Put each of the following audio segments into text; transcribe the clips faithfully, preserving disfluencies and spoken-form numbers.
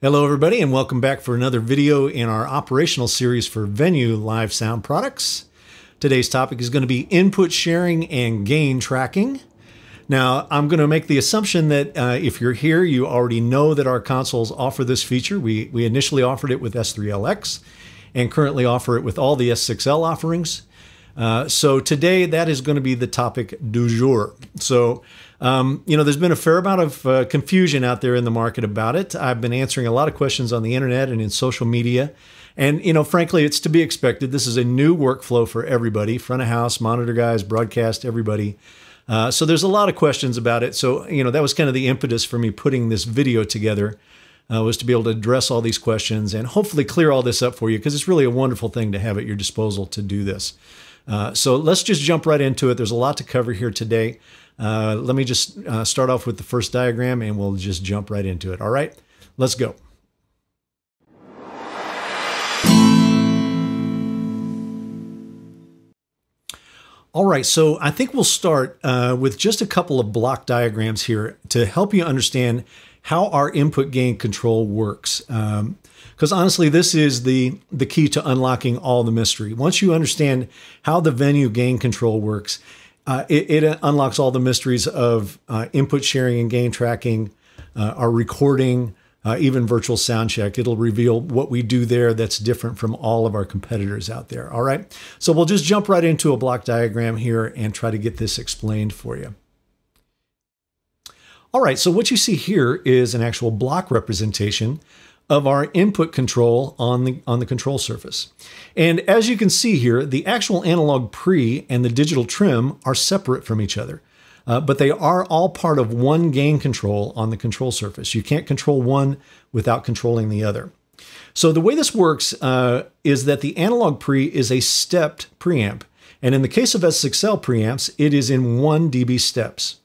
Hello everybody and welcome back for another video in our operational series for Venue live sound products. Today's topic is going to be input sharing and gain tracking. Now I'm going to make the assumption that uh, if you're here you already know that our consoles offer this feature. We, we initially offered it with S three L X and currently offer it with all the S six L offerings. Uh, so today that is going to be the topic du jour. So Um, you know, there's been a fair amount of uh, confusion out there in the market about it. I've been answering a lot of questions on the internet and in social media. And, you know, frankly, it's to be expected. This is a new workflow for everybody, front of house, monitor guys, broadcast, everybody. Uh, so there's a lot of questions about it. So, you know, that was kind of the impetus for me putting this video together, uh, was to be able to address all these questions and hopefully clear all this up for you, because it's really a wonderful thing to have at your disposal to do this. Uh, so let's just jump right into it. There's a lot to cover here today. Uh, let me just uh, start off with the first diagram and we'll just jump right into it. All right, let's go. All right, so I think we'll start uh, with just a couple of block diagrams here to help you understand how our input gain control works. Um, Because honestly, this is the, the key to unlocking all the mystery. Once you understand how the Venue gain control works, uh, it, it unlocks all the mysteries of uh, input sharing and gain tracking, uh, our recording, uh, even virtual sound check. It'll reveal what we do there that's different from all of our competitors out there, all right? So we'll just jump right into a block diagram here and try to get this explained for you. All right, so what you see here is an actual block representation of our input control on the, on the control surface. And as you can see here, the actual analog pre and the digital trim are separate from each other, uh, but they are all part of one gain control on the control surface. You can't control one without controlling the other. So the way this works uh, is that the analog pre is a stepped preamp. And in the case of S six L preamps, it is in one D B steps.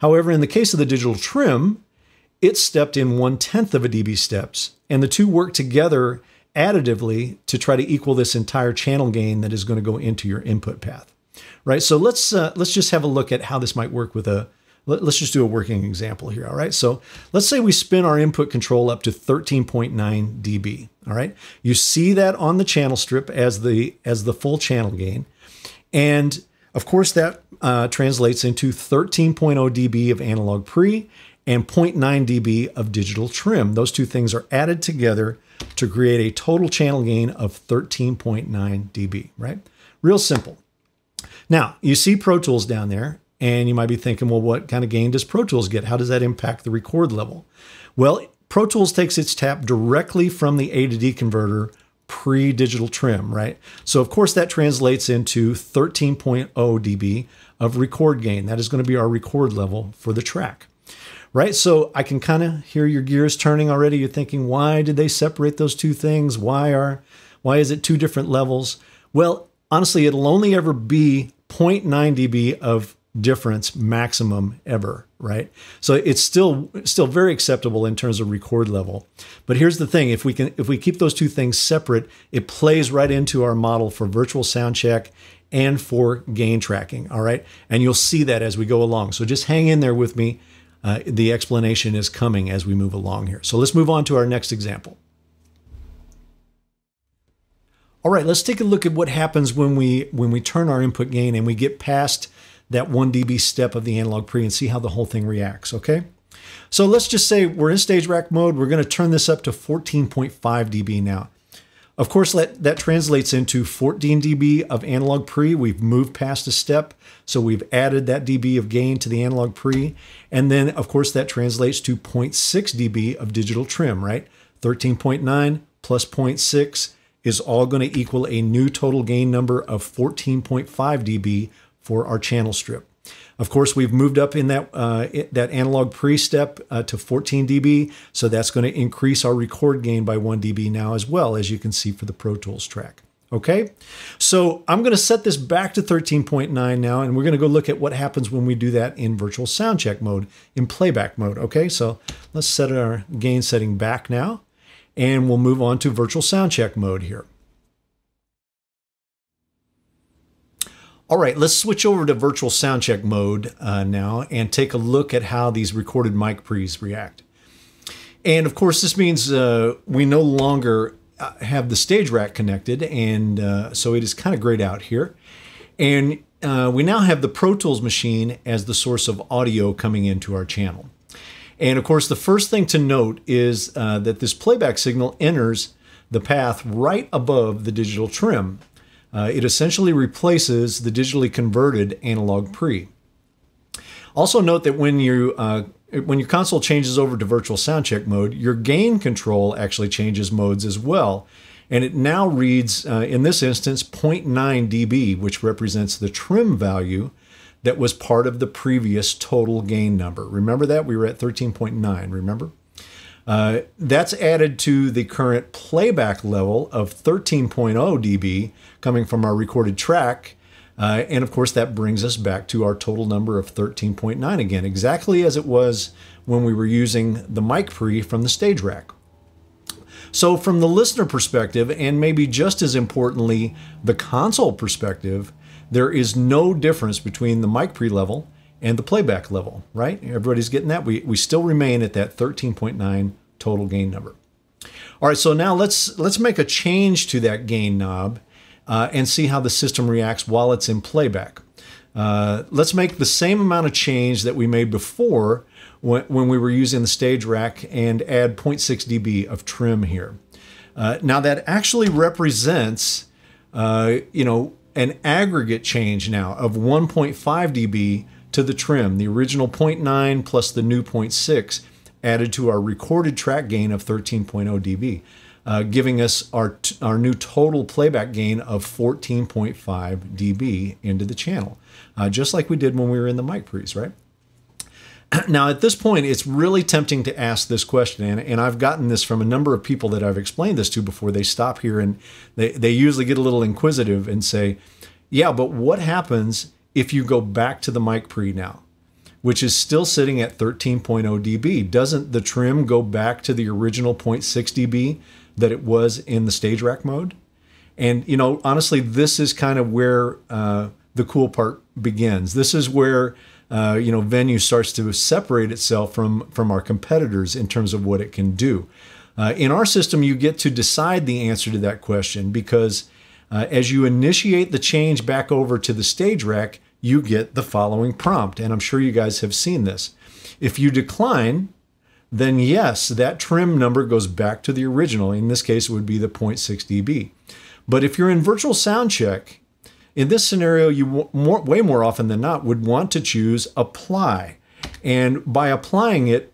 However, in the case of the digital trim, it's stepped in one-tenth of a dB steps, and the two work together additively to try to equal this entire channel gain that is going to go into your input path, right? So let's uh, let's just have a look at how this might work with a, let, let's just do a working example here, all right? So let's say we spin our input control up to thirteen point nine D B, all right? You see that on the channel strip as the, as the full channel gain, and of course that uh, translates into thirteen point zero D B of analog pre and zero point nine D B of digital trim. Those two things are added together to create a total channel gain of thirteen point nine D B, right? Real simple. Now, you see Pro Tools down there, and you might be thinking, well, what kind of gain does Pro Tools get? How does that impact the record level? Well, Pro Tools takes its tap directly from the A to D converter pre-digital trim, right? So of course that translates into thirteen point zero D B of record gain. That is going to be our record level for the track. Right, so I can kind of hear your gears turning already. You're thinking, why did they separate those two things? Why are, why is it two different levels? Well, honestly, it'll only ever be zero point nine D B of difference maximum ever, right? So it's still, still very acceptable in terms of record level. But here's the thing: if we can, if we keep those two things separate, it plays right into our model for virtual sound check and for gain tracking. All right, and you'll see that as we go along. So just hang in there with me. Uh, the explanation is coming as we move along here. So let's move on to our next example. All right, let's take a look at what happens when we when we turn our input gain and we get past that one D B step of the analog pre and see how the whole thing reacts, okay? So let's just say we're in stage rack mode. We're going to turn this up to fourteen point five D B now. Of course, that, that translates into fourteen D B of analog pre. We've moved past a step, so we've added that D B of gain to the analog pre. And then, of course, that translates to zero point six D B of digital trim, right? thirteen point nine plus zero point six is all going to equal a new total gain number of fourteen point five D B for our channel strip. Of course, we've moved up in that, uh, it, that analog pre-step uh, to fourteen D B, so that's going to increase our record gain by one D B now as well, as you can see for the Pro Tools track. Okay, so I'm going to set this back to thirteen point nine now, and we're going to go look at what happens when we do that in virtual sound check mode, in playback mode. Okay, so let's set our gain setting back now, and we'll move on to virtual sound check mode here. All right, let's switch over to virtual soundcheck mode uh, now and take a look at how these recorded mic pre's react. And of course, this means uh, we no longer have the stage rack connected, and uh, so it is kind of grayed out here. And uh, we now have the Pro Tools machine as the source of audio coming into our channel. And of course, the first thing to note is uh, that this playback signal enters the path right above the digital trim. Uh, it essentially replaces the digitally converted analog pre. Also note that when you uh, when your console changes over to virtual soundcheck mode, your gain control actually changes modes as well. And it now reads, uh, in this instance, zero point nine D B, which represents the trim value that was part of the previous total gain number. Remember that? We were at thirteen point nine, remember? Uh, that's added to the current playback level of thirteen point zero D B coming from our recorded track. Uh, and of course, that brings us back to our total number of thirteen point nine again, exactly as it was when we were using the mic pre from the stage rack. So from the listener perspective, and maybe just as importantly, the console perspective, there is no difference between the mic pre level and the playback level, right? Everybody's getting that. We, we still remain at that thirteen point nine total gain number. All right, so now let's, let's make a change to that gain knob uh, and see how the system reacts while it's in playback. Uh, let's make the same amount of change that we made before when, when we were using the stage rack and add zero point six D B of trim here. Uh, now that actually represents, uh, you know, an aggregate change now of one point five D B to the trim, the original zero point nine plus the new zero point six added to our recorded track gain of thirteen point zero D B, uh, giving us our, our new total playback gain of fourteen point five D B into the channel, uh, just like we did when we were in the mic pre's, right? Now, at this point, it's really tempting to ask this question, and, and I've gotten this from a number of people that I've explained this to before. They stop here, and they, they usually get a little inquisitive and say, yeah, but what happens if you go back to the mic pre now, which is still sitting at thirteen point zero D B? Doesn't the trim go back to the original zero point six D B that it was in the stage rack mode? And, you know, honestly, this is kind of where uh, the cool part begins. This is where, uh, you know, Venue starts to separate itself from, from our competitors in terms of what it can do. Uh, in our system, you get to decide the answer to that question because Uh, as you initiate the change back over to the stage rack, you get the following prompt, and I'm sure you guys have seen this. If you decline, then yes, that trim number goes back to the original. In this case, it would be the zero point six D B. But if you're in virtual sound check, in this scenario, you more, way more often than not would want to choose apply. And by applying it,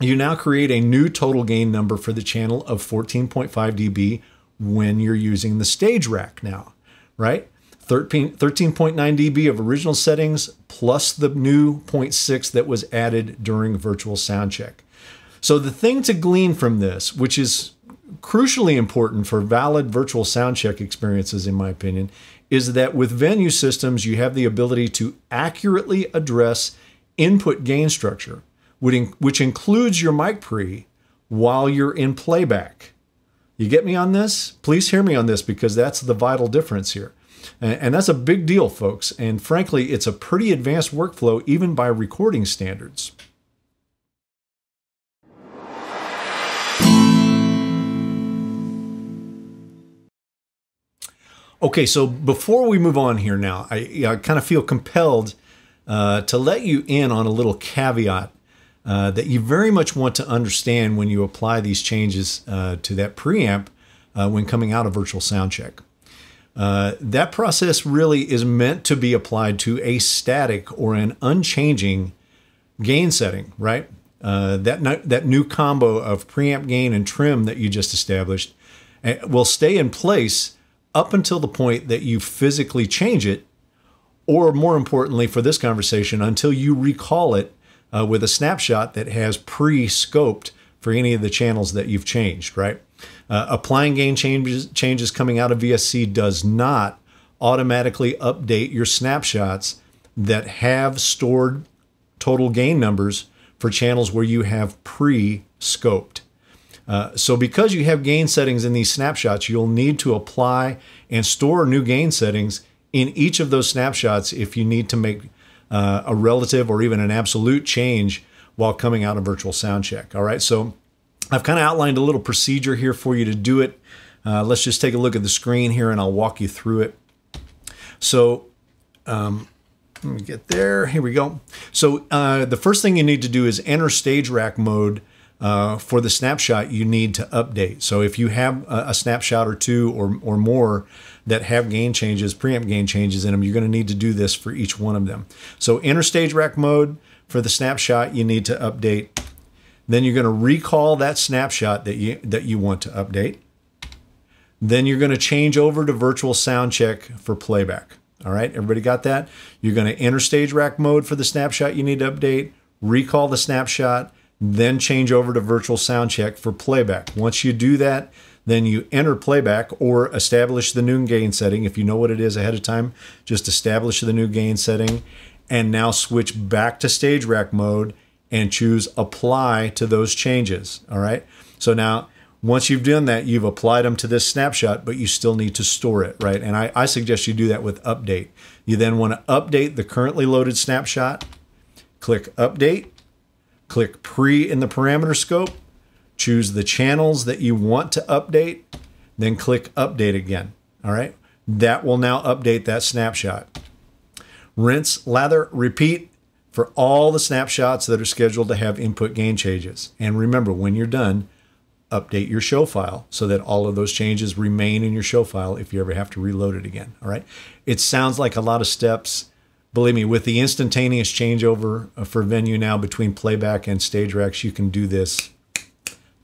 you now create a new total gain number for the channel of fourteen point five D B when you're using the stage rack now, right? thirteen point nine D B of original settings plus the new zero point six that was added during virtual sound check. So the thing to glean from this, which is crucially important for valid virtual sound check experiences, in my opinion, is that with Venue systems, you have the ability to accurately address input gain structure, which includes your mic pre while you're in playback. You get me on this? Please hear me on this because that's the vital difference here. And that's a big deal, folks. And frankly, it's a pretty advanced workflow even by recording standards. Okay, so before we move on here now, I, I kind of feel compelled uh, to let you in on a little caveat Uh, that you very much want to understand when you apply these changes uh, to that preamp uh, when coming out of virtual sound check. Uh, that process really is meant to be applied to a static or an unchanging gain setting, right? Uh, that, that new combo of preamp gain and trim that you just established will stay in place up until the point that you physically change it, or more importantly for this conversation, until you recall it Uh, with a snapshot that has pre-scoped for any of the channels that you've changed, right? Uh, applying gain changes, changes coming out of V S C does not automatically update your snapshots that have stored total gain numbers for channels where you have pre-scoped. Uh, so because you have gain settings in these snapshots, you'll need to apply and store new gain settings in each of those snapshots if you need to make Uh, a relative or even an absolute change while coming out of virtual sound check. All right, so I've kind of outlined a little procedure here for you to do it. Uh, let's just take a look at the screen here and I'll walk you through it. So um, let me get there. Here we go. So uh, the first thing you need to do is enter stage rack mode. Uh, for the snapshot you need to update. So if you have a, a snapshot or two or, or more that have gain changes, preamp gain changes in them, you're going to need to do this for each one of them. So enter stage rack mode for the snapshot you need to update. Then you're going to recall that snapshot that you, that you want to update. Then you're going to change over to virtual sound check for playback. All right, everybody got that? You're going to enter stage rack mode for the snapshot you need to update, recall the snapshot, then change over to virtual sound check for playback. Once you do that, then you enter playback or establish the new gain setting. If you know what it is ahead of time, just establish the new gain setting and now switch back to stage rack mode and choose apply to those changes. All right. So now once you've done that, you've applied them to this snapshot, but you still need to store it, right? And I, I suggest you do that with update. You then want to update the currently loaded snapshot, click update, click pre in the parameter scope, choose the channels that you want to update, then click update again. All right. That will now update that snapshot. Rinse, lather, repeat for all the snapshots that are scheduled to have input gain changes. And remember, when you're done, update your show file so that all of those changes remain in your show file if you ever have to reload it again. All right. It sounds like a lot of steps. Believe me, with the instantaneous changeover for Venue now between playback and stage racks, you can do this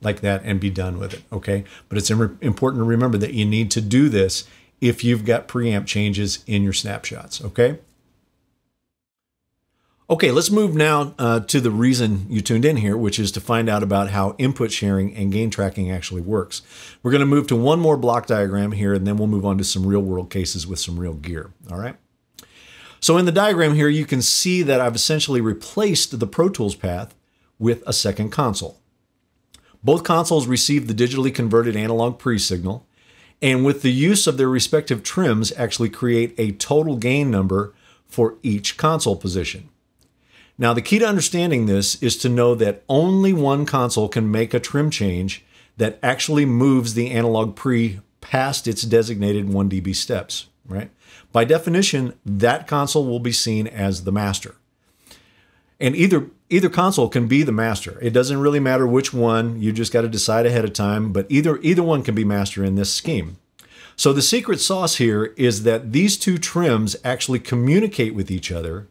like that and be done with it, okay? But it's important to remember that you need to do this if you've got preamp changes in your snapshots, okay? Okay, let's move now uh, to the reason you tuned in here, which is to find out about how input sharing and gain tracking actually works. We're gonna move to one more block diagram here, and then we'll move on to some real world cases with some real gear, all right? So in the diagram here, you can see that I've essentially replaced the Pro Tools path with a second console. Both consoles receive the digitally converted analog pre-signal, and with the use of their respective trims, actually create a total gain number for each console position. Now, the key to understanding this is to know that only one console can make a trim change that actually moves the analog pre past its designated one D B steps, right? By definition, that console will be seen as the master. And either, either console can be the master. It doesn't really matter which one, you just got to decide ahead of time, but either, either one can be master in this scheme. So the secret sauce here is that these two trims actually communicate with each other,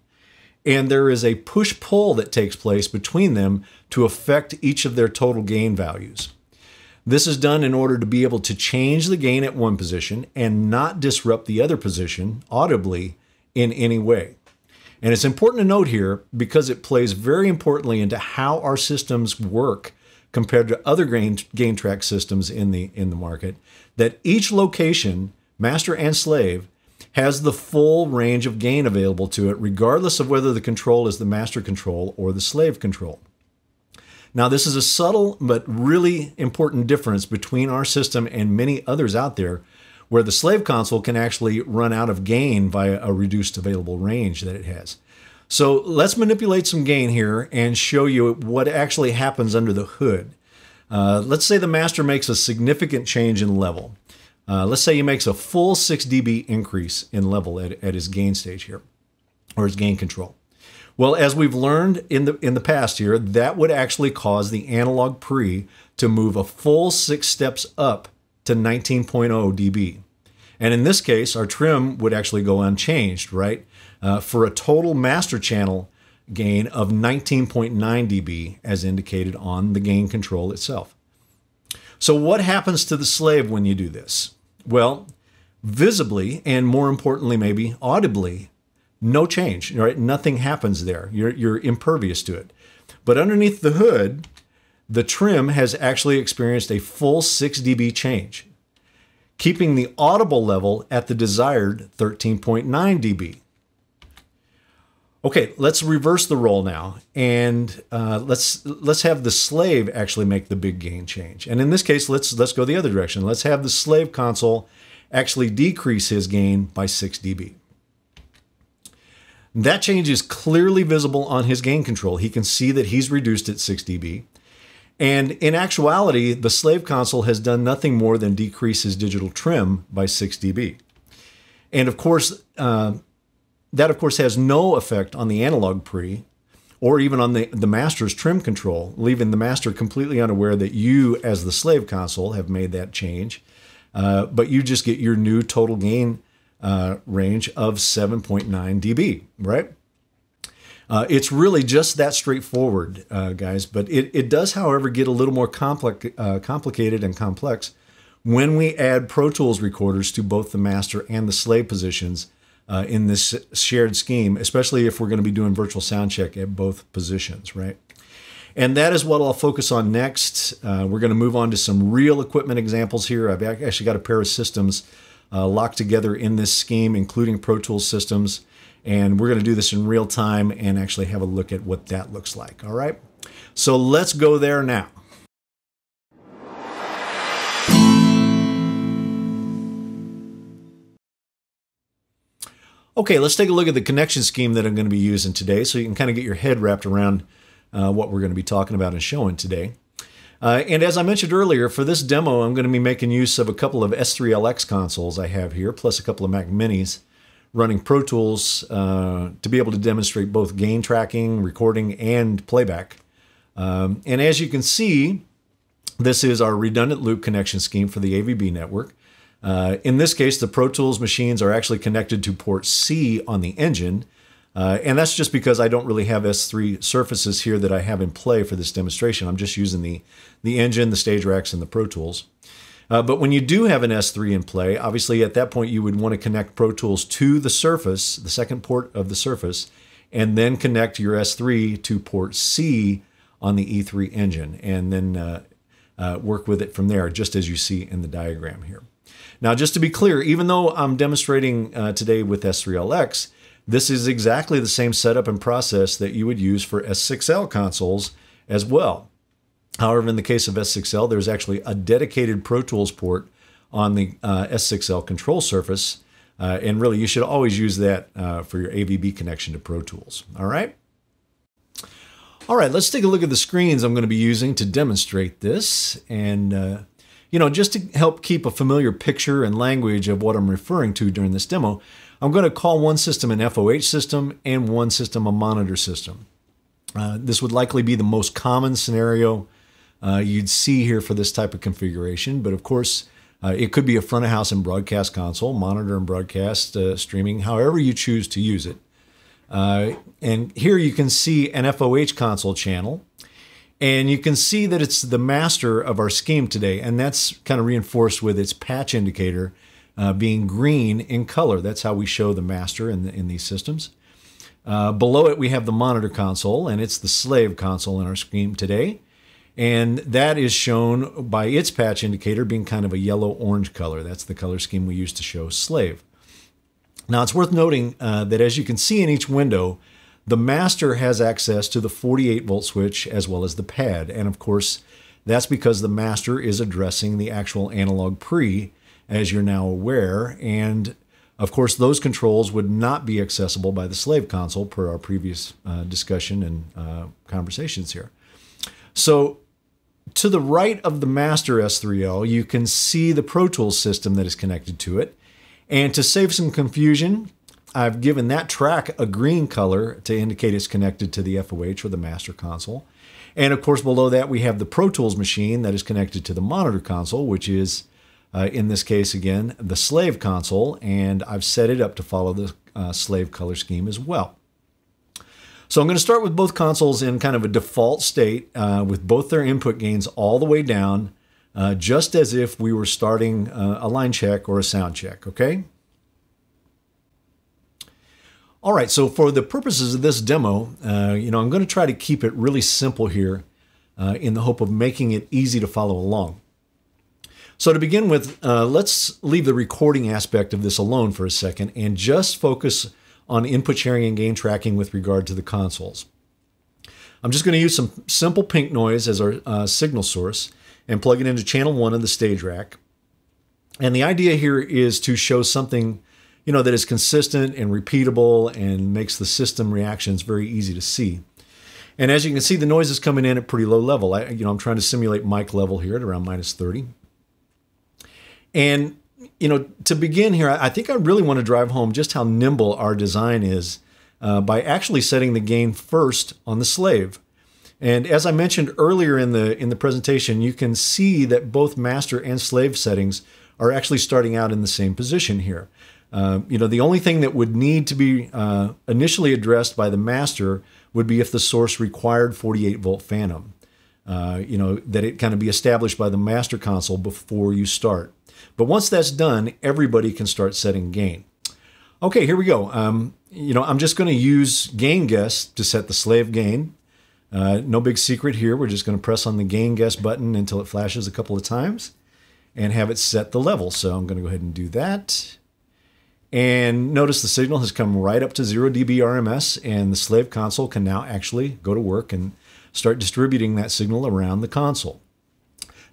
and there is a push-pull that takes place between them to affect each of their total gain values. This is done in order to be able to change the gain at one position and not disrupt the other position audibly in any way. And it's important to note here because it plays very importantly into how our systems work compared to other gain, gain track systems in the, in the market, that each location, master and slave, has the full range of gain available to it, regardless of whether the control is the master control or the slave control. Now, this is a subtle but really important difference between our system and many others out there, where the slave console can actually run out of gain via a reduced available range that it has. So let's manipulate some gain here and show you what actually happens under the hood. Uh, let's say the master makes a significant change in level. Uh, let's say he makes a full six D B increase in level at, at his gain stage here, or his gain control. Well, as we've learned in the in the past here, that would actually cause the analog pre to move a full six steps up to nineteen point zero D B. And in this case, our trim would actually go unchanged, right? Uh, for a total master channel gain of nineteen point nine D B as indicated on the gain control itself. So what happens to the slave when you do this? Well, visibly, and more importantly, maybe audibly, no change, right? Nothing happens there. You're, you're impervious to it. But underneath the hood, the trim has actually experienced a full six D B change, keeping the audible level at the desired thirteen point nine D B. Okay, let's reverse the role now, and uh, let's let's have the slave actually make the big gain change. And in this case, let's let's go the other direction. Let's have the slave console actually decrease his gain by six D B. That change is clearly visible on his gain control. He can see that he's reduced at six D B. And in actuality, the slave console has done nothing more than decrease his digital trim by six D B. And of course, uh, that of course has no effect on the analog pre or even on the, the master's trim control, leaving the master completely unaware that you as the slave console have made that change. Uh, but you just get your new total gain uh, range of seven point nine D B, right? Uh, it's really just that straightforward, uh, guys, but it, it does, however, get a little more complex, uh, complicated and complex when we add Pro Tools recorders to both the master and the slave positions uh, in this shared scheme, especially if we're going to be doing virtual sound check at both positions, right? And that is what I'll focus on next. Uh, we're going to move on to some real equipment examples here. I've actually got a pair of systems uh, locked together in this scheme, including Pro Tools systems. And we're going to do this in real time and actually have a look at what that looks like. All right. So let's go there now. Okay, let's take a look at the connection scheme that I'm going to be using today so you can kind of get your head wrapped around uh, what we're going to be talking about and showing today. Uh, and as I mentioned earlier, for this demo, I'm going to be making use of a couple of S three L X consoles I have here, plus a couple of Mac Minis, running Pro Tools uh, to be able to demonstrate both gain tracking, recording, and playback. Um, and as you can see, this is our redundant loop connection scheme for the A V B network. Uh, in this case, the Pro Tools machines are actually connected to port C on the engine. Uh, and that's just because I don't really have S three surfaces here that I have in play for this demonstration. I'm just using the, the engine, the stage racks, and the Pro Tools. Uh, but when you do have an S three in play, obviously at that point you would want to connect Pro Tools to the surface, the second port of the surface, and then connect your S three to port C on the E three engine, and then uh, uh, work with it from there, just as you see in the diagram here. Now, just to be clear, even though I'm demonstrating uh, today with S three L X, this is exactly the same setup and process that you would use for S six L consoles as well. However, in the case of S six L, there's actually a dedicated Pro Tools port on the uh, S six L control surface. Uh, and really, you should always use that uh, for your A V B connection to Pro Tools. All right. All right, let's take a look at the screens I'm going to be using to demonstrate this. And, uh, you know, just to help keep a familiar picture and language of what I'm referring to during this demo, I'm going to call one system an F O H system and one system a monitor system. Uh, this would likely be the most common scenario Uh, you'd see here for this type of configuration. But of course, uh, it could be a front of house and broadcast console, monitor and broadcast uh, streaming, however you choose to use it. Uh, and here you can see an F O H console channel. And you can see that it's the master of our scheme today. And that's kind of reinforced with its patch indicator uh, being green in color. That's how we show the master in, the, in these systems. Uh, below it, we have the monitor console, and it's the slave console in our scheme today. And that is shown by its patch indicator being kind of a yellow-orange color. That's the color scheme we use to show slave. Now, it's worth noting uh, that as you can see in each window, the master has access to the forty-eight volt switch as well as the pad. And of course, that's because the master is addressing the actual analog pre, as you're now aware. And of course, those controls would not be accessible by the slave console per our previous uh, discussion and uh, conversations here. So, to the right of the master S three L, you can see the Pro Tools system that is connected to it. And to save some confusion, I've given that track a green color to indicate it's connected to the F O H or the master console. And of course, below that, we have the Pro Tools machine that is connected to the monitor console, which is, uh, in this case, again, the slave console. And I've set it up to follow the uh, slave color scheme as well. So I'm going to start with both consoles in kind of a default state uh, with both their input gains all the way down, uh, just as if we were starting uh, a line check or a sound check, okay? All right, so for the purposes of this demo, uh, you know, I'm going to try to keep it really simple here uh, in the hope of making it easy to follow along. So to begin with, uh, let's leave the recording aspect of this alone for a second and just focus on input sharing and gain tracking with regard to the consoles. I'm just going to use some simple pink noise as our uh, signal source and plug it into channel one of the stage rack. And the idea here is to show something, you know, that is consistent and repeatable and makes the system reactions very easy to see. And as you can see, the noise is coming in at pretty low level. I, you know, I'm trying to simulate mic level here at around minus thirty. And, you know, to begin here, I think I really want to drive home just how nimble our design is uh, by actually setting the gain first on the slave. And as I mentioned earlier in the, in the presentation, you can see that both master and slave settings are actually starting out in the same position here. Uh, you know, the only thing that would need to be uh, initially addressed by the master would be if the source required forty-eight volt phantom. Uh, you know, that it kind of be established by the master console before you start. But once that's done, everybody can start setting gain. Okay, here we go. Um, you know, I'm just going to use Gain Guest to set the slave gain. Uh, no big secret here. We're just going to press on the Gain Guest button until it flashes a couple of times and have it set the level. So I'm going to go ahead and do that. And notice the signal has come right up to zero D B R M S, and the slave console can now actually go to work and start distributing that signal around the console.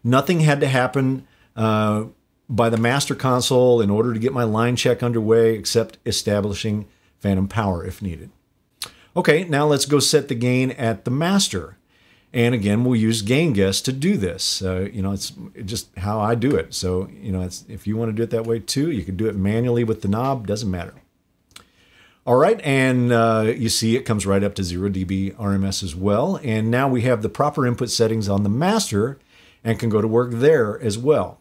Nothing had to happen uh, by the master console in order to get my line check underway, except establishing phantom power if needed. Okay, now let's go set the gain at the master. And again, we'll use Gain Guest to do this. Uh, you know, it's just how I do it. So, you know, it's, if you want to do it that way too, you can do it manually with the knob, doesn't matter. All right, and uh, you see it comes right up to zero D B R M S as well. And now we have the proper input settings on the master and can go to work there as well.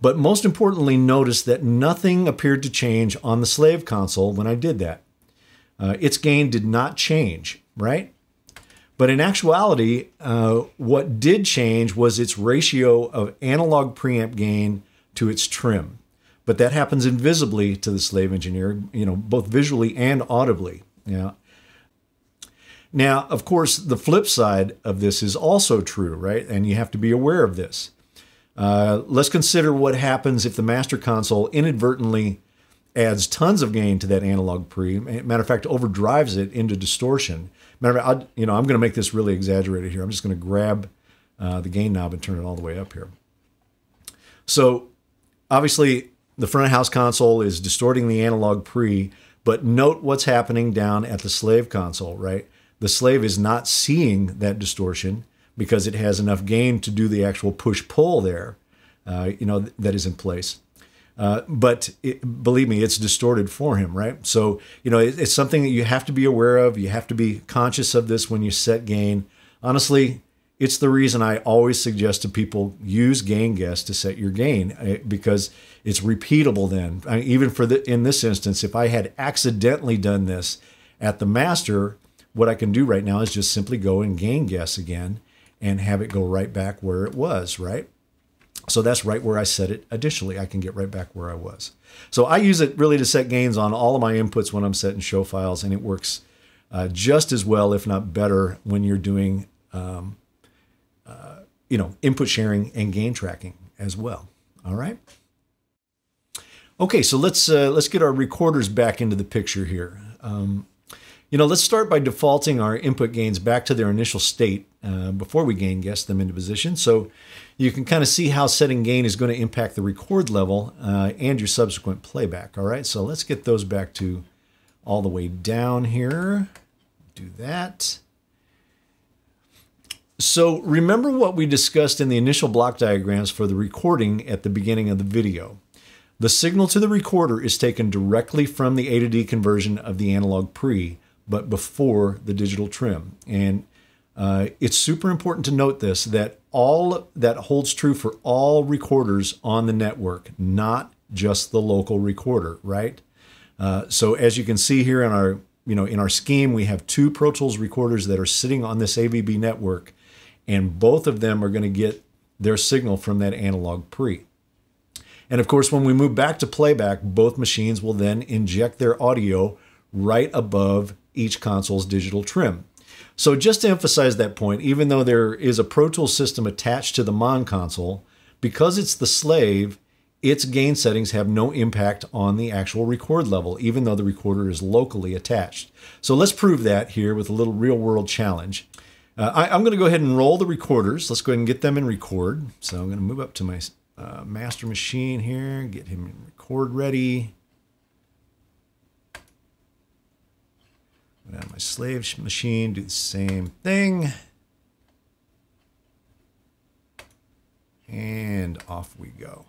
But most importantly, notice that nothing appeared to change on the slave console when I did that. Uh, its gain did not change, right? But in actuality, uh, what did change was its ratio of analog preamp gain to its trim. But that happens invisibly to the slave engineer, you know, both visually and audibly. Yeah. Now, of course, the flip side of this is also true, right? And you have to be aware of this. Uh, let's consider what happens if the master console inadvertently adds tons of gain to that analog preamp. Matter of fact, overdrives it into distortion. Matter of fact, I, you know, I'm going to make this really exaggerated here. I'm just going to grab uh, the gain knob and turn it all the way up here. So obviously the front of house console is distorting the analog pre, but note what's happening down at the slave console, right? The slave is not seeing that distortion because it has enough gain to do the actual push-pull there, uh, you know, that is in place. Uh, but it, believe me, it's distorted for him, right? So, you know, it, it's something that you have to be aware of. You have to be conscious of this when you set gain. Honestly, it's the reason I always suggest to people use Gain Guest to set your gain, because it's repeatable then. I mean, even for the, in this instance, if I had accidentally done this at the master, what I can do right now is just simply go and Gain Guest again and have it go right back where it was, right? So that's right where I set it. Additionally, I can get right back where I was. So I use it really to set gains on all of my inputs when I'm setting show files, and it works uh, just as well, if not better, when you're doing um, uh, you know, input sharing and gain tracking as well. All right. Okay, so let's uh, let's get our recorders back into the picture here. Um, you know, let's start by defaulting our input gains back to their initial state uh, before we Gain Guess them into position. So you can kind of see how setting gain is going to impact the record level uh, and your subsequent playback. All right, so let's get those back to all the way down here. Do that. So remember what we discussed in the initial block diagrams for the recording at the beginning of the video. The signal to the recorder is taken directly from the A to D conversion of the analog pre, but before the digital trim. And uh, it's super important to note this, that all that holds true for all recorders on the network, not just the local recorder, right? Uh, so as you can see here in our, you know, in our scheme, we have two Pro Tools recorders that are sitting on this A V B network, and both of them are going to get their signal from that analog pre. And of course, when we move back to playback, both machines will then inject their audio right above each console's digital trim. So just to emphasize that point, even though there is a Pro Tools system attached to the Mon console, because it's the slave, its gain settings have no impact on the actual record level, even though the recorder is locally attached. So let's prove that here with a little real-world challenge. Uh, I, I'm going to go ahead and roll the recorders. Let's go ahead and get them in record. So I'm going to move up to my uh, master machine here, get him in record ready. I'm gonna have my slave machine do the same thing. And off we go.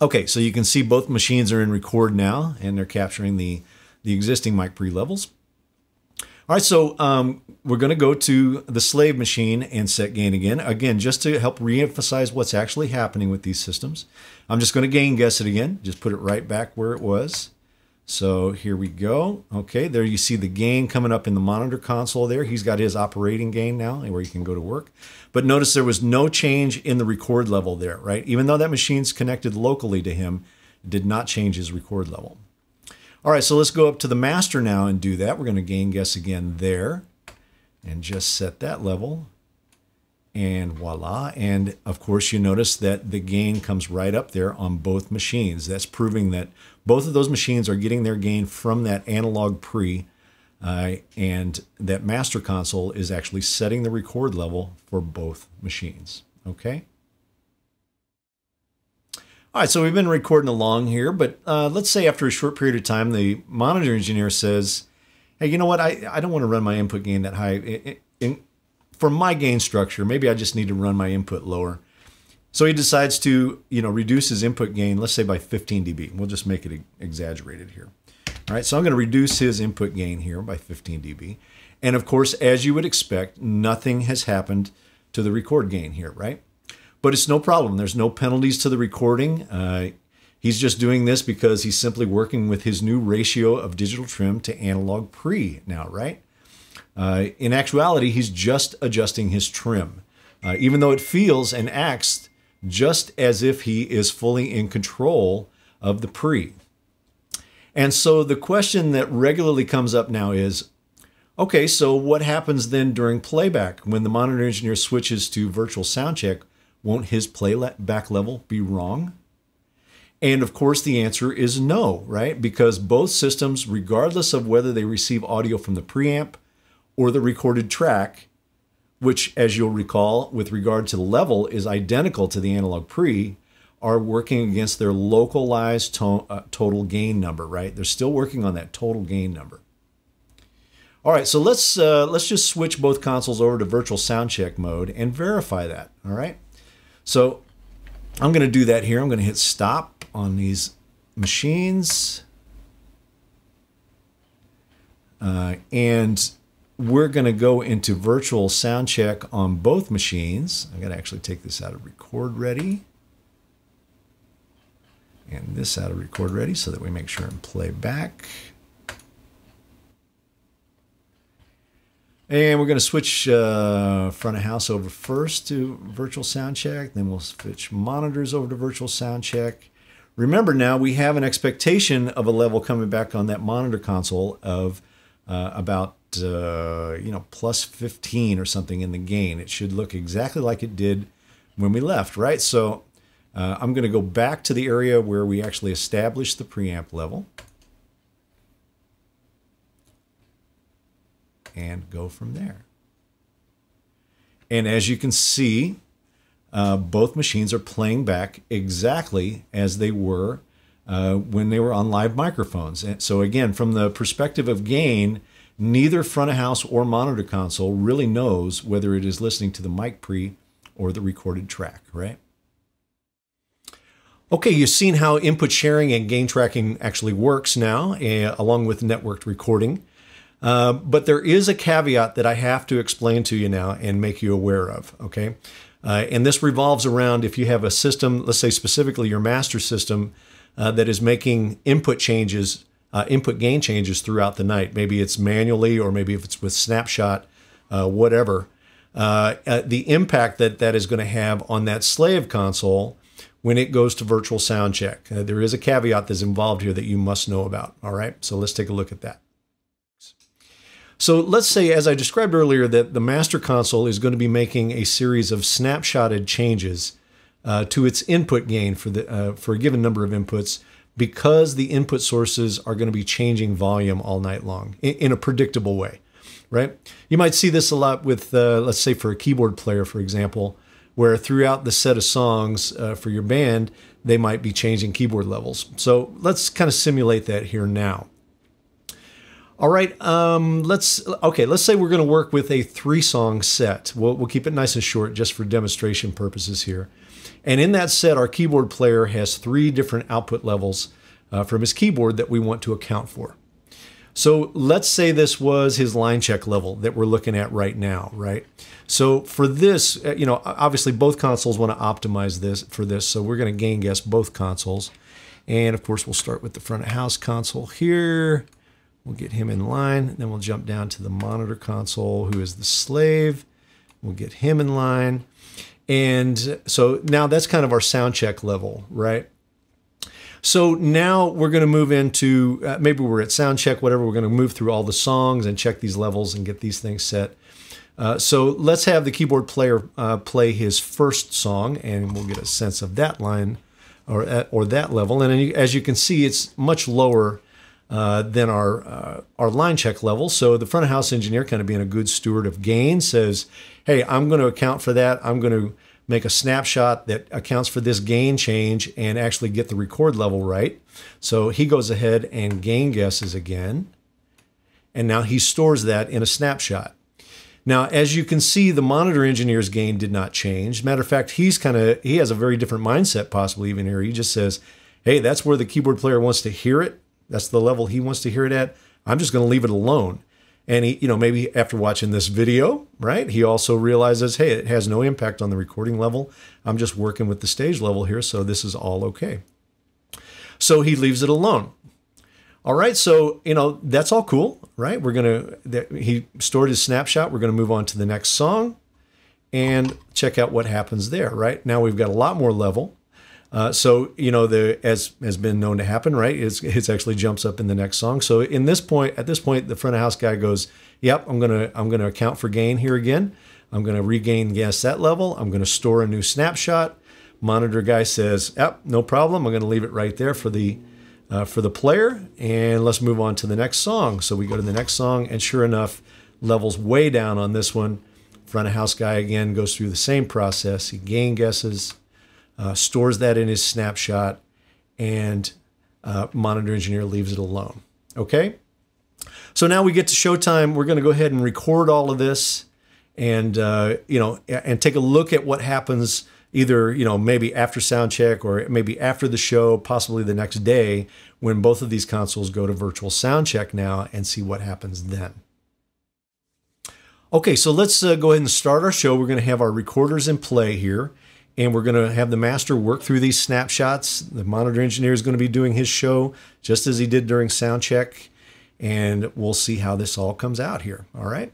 Okay, so you can see both machines are in record now, and they're capturing the, the existing mic pre levels. All right, so um, we're going to go to the slave machine and set gain again. Again, just to help reemphasize what's actually happening with these systems, I'm just going to gain guess it again. Just put it right back where it was. So here we go. Okay, there you see the gain coming up in the monitor console there. He's got his operating gain now where you can go to work. But notice there was no change in the record level there, right? Even though that machine's connected locally to him, it did not change his record level. All right, so let's go up to the master now and do that. We're going to gain guess again there and just set that level. And voila. And of course, you notice that the gain comes right up there on both machines. That's proving that both of those machines are getting their gain from that analog pre, uh, and that master console is actually setting the record level for both machines. Okay. All right, so we've been recording along here, but uh, let's say after a short period of time, the monitor engineer says, hey, you know what? I, I don't want to run my input gain that high. It, it, it, For my gain structure, maybe I just need to run my input lower. So he decides to, you know, reduce his input gain, let's say by fifteen dB. We'll just make it exaggerated here. All right, so I'm going to reduce his input gain here by fifteen dB. And of course, as you would expect, nothing has happened to the record gain here, right? But it's no problem. There's no penalties to the recording. Uh, he's just doing this because he's simply working with his new ratio of digital trim to analog pre now, right? Uh, in actuality, he's just adjusting his trim, uh, even though it feels and acts just as if he is fully in control of the pre. And so the question that regularly comes up now is, okay, so what happens then during playback when the monitor engineer switches to virtual soundcheck? Won't his playback level be wrong? And of course, the answer is no, right? Because both systems, regardless of whether they receive audio from the preamp or the recorded track, which, as you'll recall, with regard to the level is identical to the analog pre, are working against their localized to uh, total gain number, right? They're still working on that total gain number. All right, so let's, uh, let's just switch both consoles over to virtual soundcheck mode and verify that, all right? So I'm gonna do that here. I'm gonna hit stop on these machines. Uh, and we're going to go into virtual sound check on both machines. I'm going to actually take this out of record ready and this out of record ready so that we make sure and play back. And we're going to switch uh, front of house over first to virtual sound check. Then we'll switch monitors over to virtual sound check. Remember now we have an expectation of a level coming back on that monitor console of uh, about Uh, you know, plus fifteen or something in the gain. It should look exactly like it did when we left, right? So uh, I'm going to go back to the area where we actually established the preamp level and go from there. And as you can see, uh, both machines are playing back exactly as they were uh, when they were on live microphones. And so again, from the perspective of gain, neither front of house or monitor console really knows whether it is listening to the mic pre or the recorded track, right? Okay, you've seen how input sharing and gain tracking actually works now, uh, along with networked recording. Uh, but there is a caveat that I have to explain to you now and make you aware of, okay? Uh, and this revolves around if you have a system, let's say specifically your master system, uh, that is making input changes Uh, input gain changes throughout the night. Maybe it's manually, or maybe if it's with snapshot, uh, whatever. Uh, uh, the impact that that is going to have on that slave console when it goes to virtual sound check. Uh, there is a caveat that's involved here that you must know about. All right, so let's take a look at that. So let's say, as I described earlier, that the master console is going to be making a series of snapshotted changes uh, to its input gain for the uh, for a given number of inputs, because the input sources are going to be changing volume all night long in a predictable way, right? You might see this a lot with, uh, let's say for a keyboard player, for example, where throughout the set of songs uh, for your band, they might be changing keyboard levels. So let's kind of simulate that here now. All right, um, let's, okay, let's say we're gonna work with a three song set. We'll, we'll keep it nice and short just for demonstration purposes here. And in that set, our keyboard player has three different output levels uh, from his keyboard that we want to account for. So let's say this was his line check level that we're looking at right now, right? So for this, you know, obviously both consoles want to optimize this for this. So we're going to gain guess both consoles. And of course, we'll start with the front of house console here. We'll get him in line. Then we'll jump down to the monitor console, who is the slave. We'll get him in line. And so now that's kind of our sound check level, right? So now we're going to move into, uh, maybe we're at sound check, whatever, we're going to move through all the songs and check these levels and get these things set. Uh, so let's have the keyboard player uh, play his first song, and we'll get a sense of that line or, or that level. And as you can see, it's much lower uh, than our, uh, our line check level. So the front of house engineer, kind of being a good steward of gain, says, hey, I'm going to account for that. I'm going to make a snapshot that accounts for this gain change and actually get the record level right. So he goes ahead and gain guesses again. And now he stores that in a snapshot. Now, as you can see, the monitor engineer's gain did not change. Matter of fact, he's kind of, he has a very different mindset possibly even here. He just says, hey, that's where the keyboard player wants to hear it. That's the level he wants to hear it at. I'm just going to leave it alone. And he, you know, maybe after watching this video, right, he also realizes, hey, it has no impact on the recording level. I'm just working with the stage level here, so this is all okay. So he leaves it alone. All right, so, you know, that's all cool, right? We're going to, he stored his snapshot. We're going to move on to the next song and check out what happens there, right? Now we've got a lot more level. Uh, so, you know, the, as has been known to happen, right, it's, it's actually jumps up in the next song. So in this point, at this point, the front of house guy goes, yep, I'm going to, I'm going to account for gain here again. I'm going to regain guess that level. I'm going to store a new snapshot. Monitor guy says, yep, no problem. I'm going to leave it right there for the, uh, for the player. And let's move on to the next song. So we go to the next song, and sure enough, levels way down on this one. Front of house guy again goes through the same process. He gain guesses. Uh, stores that in his snapshot, and uh, monitor engineer leaves it alone. Okay, so now we get to showtime. We're going to go ahead and record all of this, and uh, you know, and take a look at what happens. Either, you know, maybe after sound check, or maybe after the show, possibly the next day, when both of these consoles go to virtual sound check now, and see what happens then. Okay, so let's uh, go ahead and start our show. We're going to have our recorders in play here. And we're going to have the master work through these snapshots. The monitor engineer is going to be doing his show just as he did during sound check. And we'll see how this all comes out here. All right.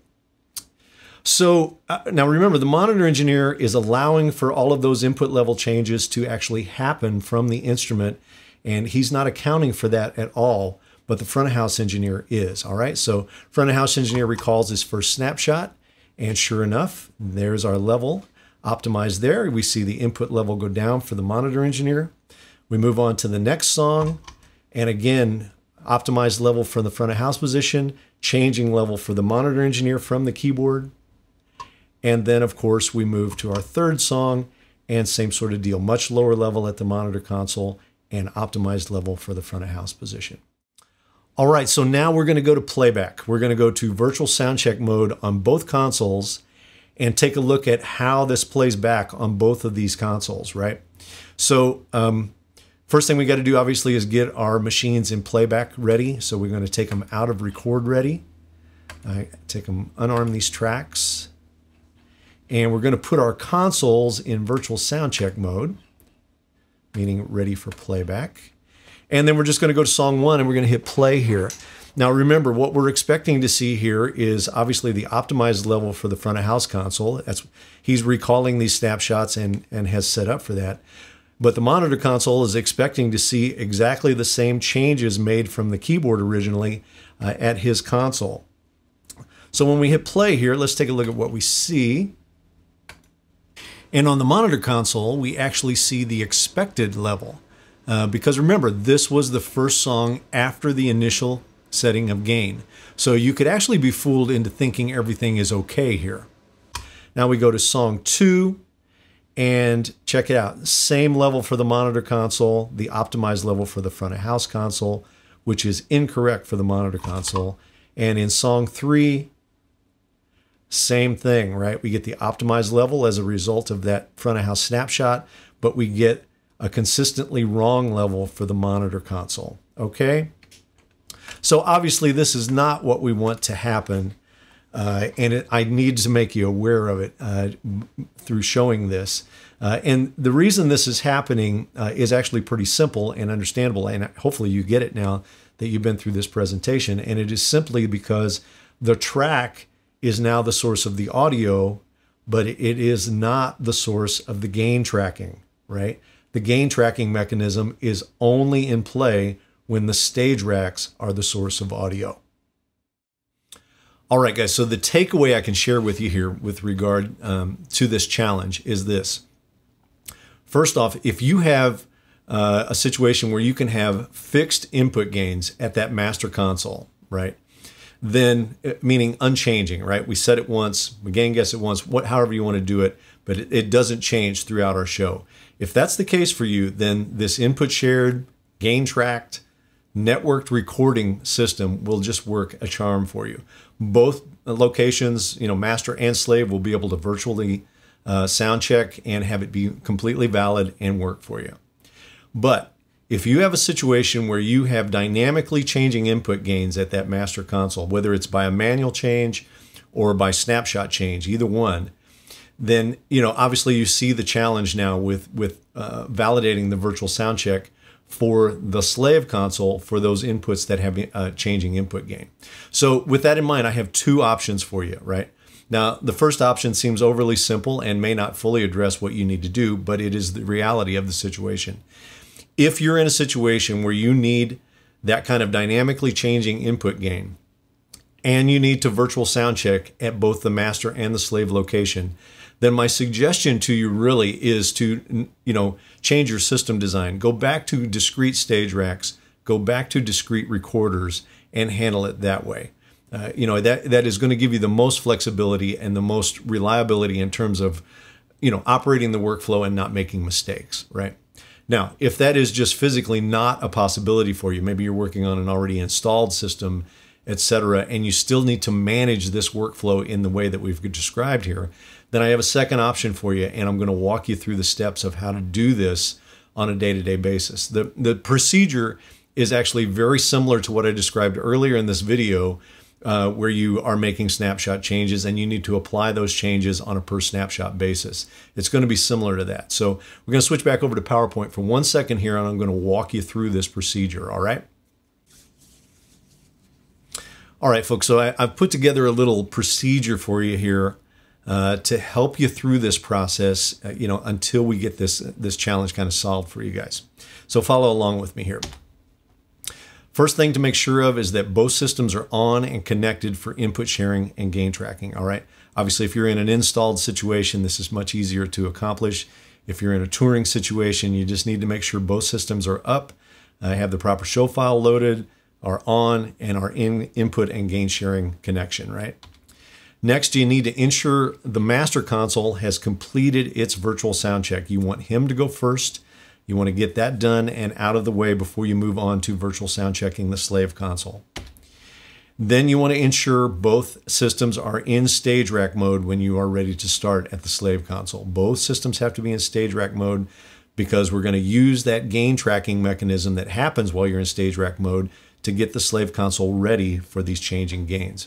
So uh, now remember, the monitor engineer is allowing for all of those input level changes to actually happen from the instrument. And he's not accounting for that at all. But the front of house engineer is. All right. So front of house engineer recalls his first snapshot. And sure enough, there's our level optimized there. We see the input level go down for the monitor engineer. We move on to the next song. And again, optimized level from the front of house position, changing level for the monitor engineer from the keyboard. And then of course we move to our third song, and same sort of deal, much lower level at the monitor console and optimized level for the front of house position. All right, so now we're going to go to playback. We're going to go to virtual soundcheck mode on both consoles and take a look at how this plays back on both of these consoles, right? So um, first thing we got to do, obviously, is get our machines in playback ready. So we're going to take them out of record ready. I take them, unarm these tracks. And we're going to put our consoles in virtual soundcheck mode, meaning ready for playback. And then we're just going to go to song one, and we're going to hit play here. Now remember, what we're expecting to see here is obviously the optimized level for the front of house console. That's, he's recalling these snapshots and, and has set up for that. But the monitor console is expecting to see exactly the same changes made from the keyboard originally uh, at his console. So when we hit play here, let's take a look at what we see. And on the monitor console, we actually see the expected level. Uh, because remember, this was the first song after the initial setting of gain. So you could actually be fooled into thinking everything is okay here. Now we go to song two, And check it out, same level for the monitor console, the optimized level for the front of house console, which is incorrect for the monitor console. And in song three, same thing, right? We get the optimized level as a result of that front of house snapshot, but we get a consistently wrong level for the monitor console, okay? So obviously this is not what we want to happen, uh, and it, I need to make you aware of it uh, through showing this. Uh, and the reason this is happening uh, is actually pretty simple and understandable, and hopefully you get it now that you've been through this presentation, and it is simply because the track is now the source of the audio, but it is not the source of the gain tracking, right? The gain tracking mechanism is only in play when the stage racks are the source of audio. All right, guys, so the takeaway I can share with you here with regard um, to this challenge is this. First off, if you have uh, a situation where you can have fixed input gains at that master console, right? Then, meaning unchanging, right? We set it once, we gain guess it once, what, however you want to do it, but it, it doesn't change throughout our show. If that's the case for you, then this input shared, gain tracked, networked recording system will just work a charm for you. Both locations, you know, master and slave, will be able to virtually uh, sound check and have it be completely valid and work for you. But if you have a situation where you have dynamically changing input gains at that master console, whether it's by a manual change or by snapshot change, either one, then, you know, obviously you see the challenge now with, with uh, validating the virtual sound check for the slave console for those inputs that have uh, changing input gain. So with that in mind, I have two options for you, right? Now, the first option seems overly simple and may not fully address what you need to do, but it is the reality of the situation. If you're in a situation where you need that kind of dynamically changing input gain, and you need to virtual sound check at both the master and the slave location, then my suggestion to you really is to, you know, change your system design. Go back to discrete stage racks, go back to discrete recorders, and handle it that way. Uh, you know, that, that is going to give you the most flexibility and the most reliability in terms of, you know, operating the workflow and not making mistakes, right? Now, if that is just physically not a possibility for you, maybe you're working on an already installed system, et cetera, and you still need to manage this workflow in the way that we've described here, then I have a second option for you, and I'm going to walk you through the steps of how to do this on a day-to-day basis. The, the procedure is actually very similar to what I described earlier in this video, uh, where you are making snapshot changes and you need to apply those changes on a per snapshot basis. It's going to be similar to that. So we're going to switch back over to PowerPoint for one second here, and I'm going to walk you through this procedure, all right? All right, folks, so I, I've put together a little procedure for you here uh, to help you through this process, uh, you know, until we get this, this challenge kind of solved for you guys. So follow along with me here. First thing to make sure of is that both systems are on and connected for input sharing and gain tracking, all right? Obviously, if you're in an installed situation, this is much easier to accomplish. If you're in a touring situation, you just need to make sure both systems are up, uh, have the proper show file loaded, are on, and are in input and gain sharing connection, right? Next, you need to ensure the master console has completed its virtual sound check. You want him to go first. You want to get that done and out of the way before you move on to virtual sound checking the slave console. Then you want to ensure both systems are in stage rack mode when you are ready to start at the slave console. Both systems have to be in stage rack mode because we're going to use that gain tracking mechanism that happens while you're in stage rack mode to get the slave console ready for these changing gains.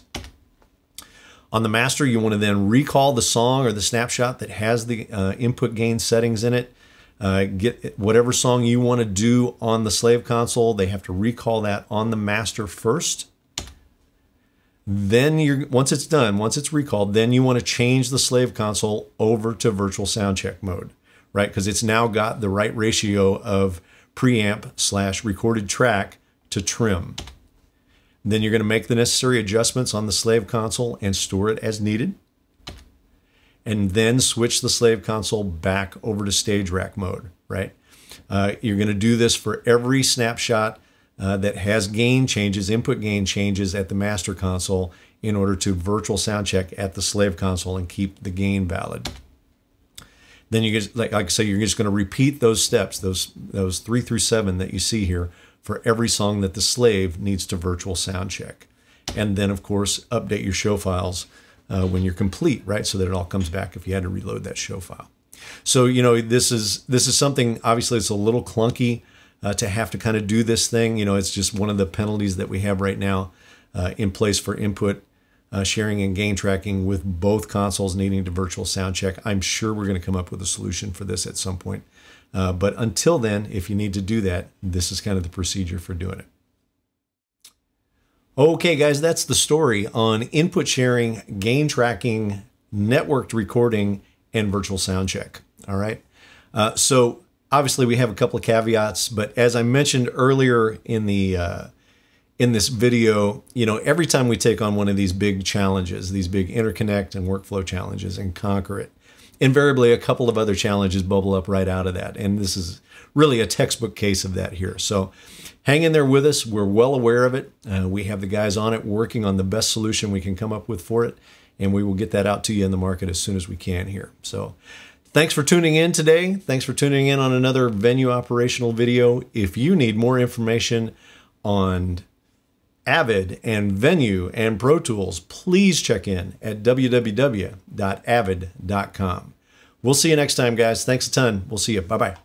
On the master, you want to then recall the song or the snapshot that has the uh, input gain settings in it. Uh, get whatever song you want to do on the slave console, they have to recall that on the master first. Then you're, once it's done, once it's recalled, then you want to change the slave console over to virtual sound check mode, right? Because it's now got the right ratio of preamp slash recorded track to trim. Then you're going to make the necessary adjustments on the slave console and store it as needed. And then switch the slave console back over to stage rack mode, right? Uh, you're going to do this for every snapshot uh, that has gain changes, input gain changes at the master console in order to virtual sound check at the slave console and keep the gain valid. then you get, like, like I say, you're just going to repeat those steps, those those three through seven that you see here, for every song that the slave needs to virtual sound check. And then, of course, update your show files uh, when you're complete, right? So that it all comes back if you had to reload that show file. So, you know, this is this is something, obviously, it's a little clunky uh, to have to kind of do this thing. You know, it's just one of the penalties that we have right now uh, in place for input Uh, sharing and gain tracking with both consoles needing to virtual sound check. I'm sure we're going to come up with a solution for this at some point. Uh, but until then, if you need to do that, this is kind of the procedure for doing it. Okay, guys, that's the story on input sharing, gain tracking, networked recording, and virtual sound check. All right. Uh, so obviously we have a couple of caveats, but as I mentioned earlier in the uh, in this video, you know, every time we take on one of these big challenges, these big interconnect and workflow challenges and conquer it, invariably a couple of other challenges bubble up right out of that. And this is really a textbook case of that here. So hang in there with us. We're well aware of it. Uh, we have the guys on it working on the best solution we can come up with for it. And we will get that out to you in the market as soon as we can here. So thanks for tuning in today. Thanks for tuning in on another Venue operational video. If you need more information on Avid and Venue and Pro Tools, please check in at w w w dot avid dot com. We'll see you next time, guys. Thanks a ton. We'll see you. Bye-bye.